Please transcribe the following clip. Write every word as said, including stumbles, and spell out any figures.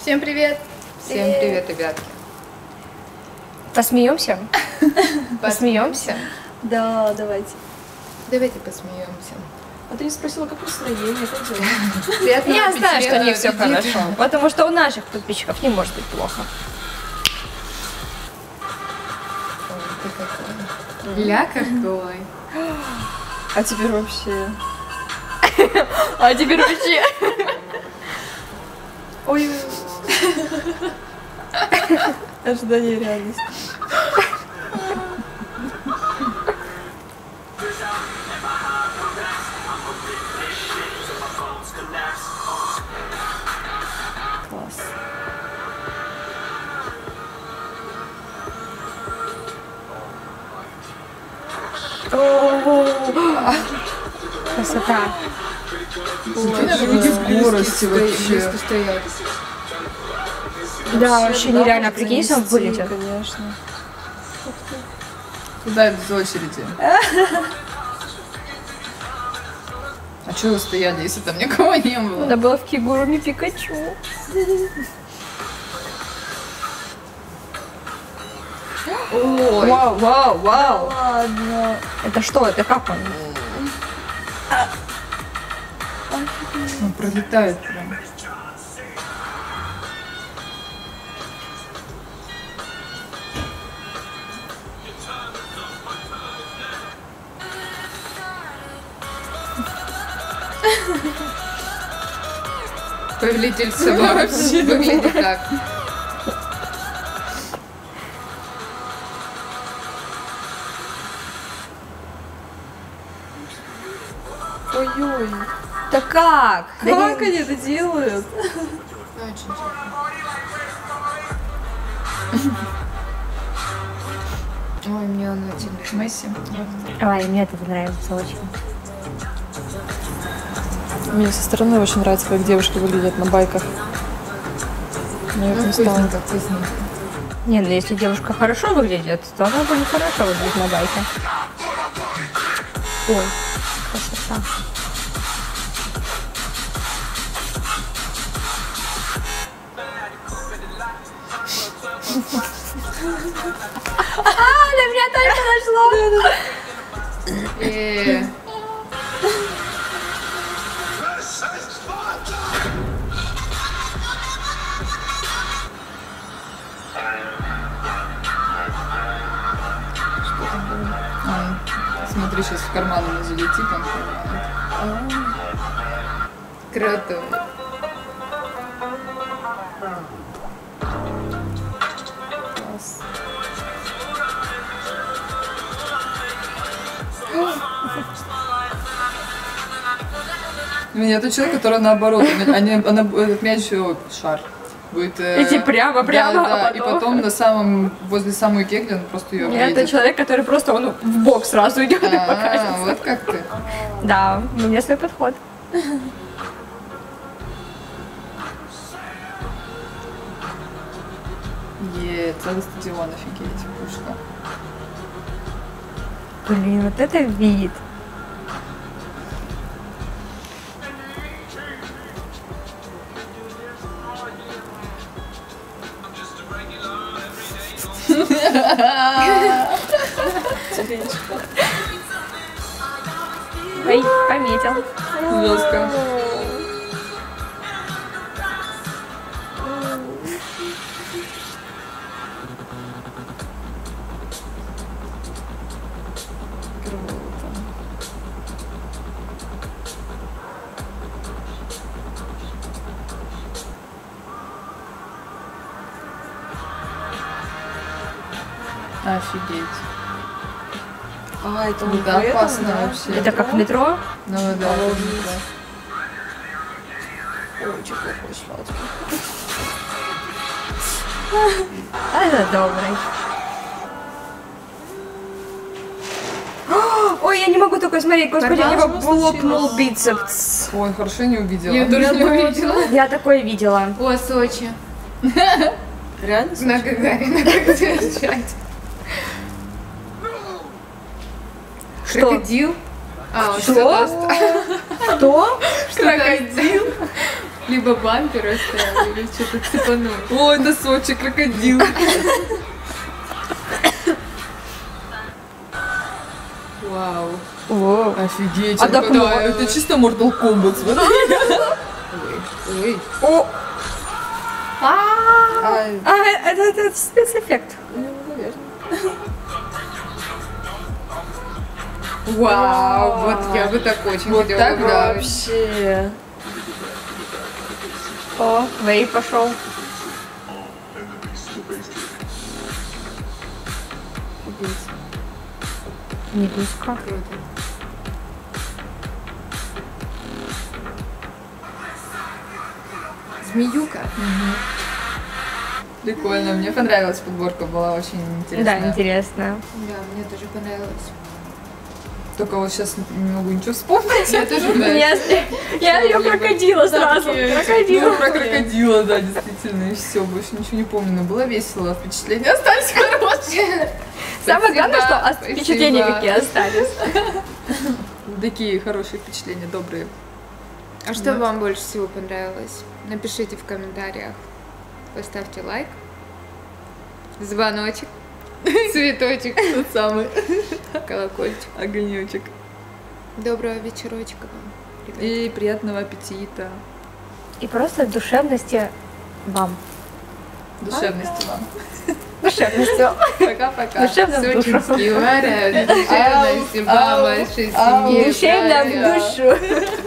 Всем привет! Всем привет, ребятки! Посмеемся? Посмеемся? Да, давайте. Давайте посмеемся. А ты не спросила, как настроение? Я знаю, что не все хорошо, потому что у наших подписчиков не может быть плохо. Ля какой! А теперь вообще... А теперь вообще... Ой, ожидание реальности. Класс. О-о-о-о. Красота. Скорости вообще. Да, вообще нереально. Прикинь, он вылетел. Конечно. Куда без очереди? А что вы стояли, если там никого не было? Надо было в кигуруми Пикачу. Ой. Вау, вау, вау. Ладно. Это что? Это как он? Он пролетает прям. Повелитель собак вообще выглядит так. Ой-ой. Да как? Да как да они это делают? Очень жалко. Ой, мне он очень Месси. Ой, мне это нравится очень. Мне со стороны очень нравится, как девушки выглядят на байках. Мне ну, это не так вкусненько. Не, ну если девушка хорошо выглядит, то она бы не хорошо выглядит на байке. Ой, красота. А, на меня только нашло! Эээ... Смотри, сейчас в карман не залетит, он понимает. Круто. Класс. У меня тот человек, который наоборот, они, она, этот мяч, шар. Будет, э... Идти прямо, прямо, да, да. А потом... И потом на самом, возле самой кегли он просто ее объедет. Это человек, который просто он в бок сразу идет а -а -а, и покажется. Вот как ты. Да, у меня свой подход. Еее, целый стадион, офигеть, пушка. Блин, вот это вид. Ой, пометил. Жестко. Офигеть. А, это ну, да, этом, опасно да? вообще. Это как в метро? Ну да, а, это метро. Ой, чехол такой сладкий. А это добрый. Ой, я не могу такое смотреть, господи, у него лопнул бицепс. Ой, хорошо не увидела. Я тоже не увидела. Я такое видела. О, Сочи. Реально Сочи? На Гагарина, как держать. Что? Крокодил. А, что? Что? Что? Крокодил. Либо бампер оставил, или что-то цепанул. Ой, носочек, крокодил. Вау. Вау. Офигеть. А так много. Это чисто Mortal Kombat, смотри. Ой. О. А, это спецэффект. Вау, вот я бы так очень хотела. Вот так вообще. О, Вэй пошел. Медузка. Круто. Змеюка. Угу. Прикольно, мне понравилась подборка, была очень интересная. Да, интересная. Да, мне тоже понравилась. Только вот сейчас не могу ничего вспомнить. Я тоже Я ее крокодила сразу. Крокодила. Про крокодила, да, действительно. И все, больше ничего не помню. Но было весело. Впечатления остались хорошие. Самое главное, что впечатления какие остались. Такие хорошие впечатления, добрые. А что вам больше всего понравилось? Напишите в комментариях. Поставьте лайк. Звоночек. Цветочек тот самый. Колокольчик. Огонечек. Доброго вечерочка вам. И приятного аппетита. И просто душевности вам. Душевности вам. Душевности вам. Пока-пока. Сочинские варя. Душевности вам. Душевно в душу.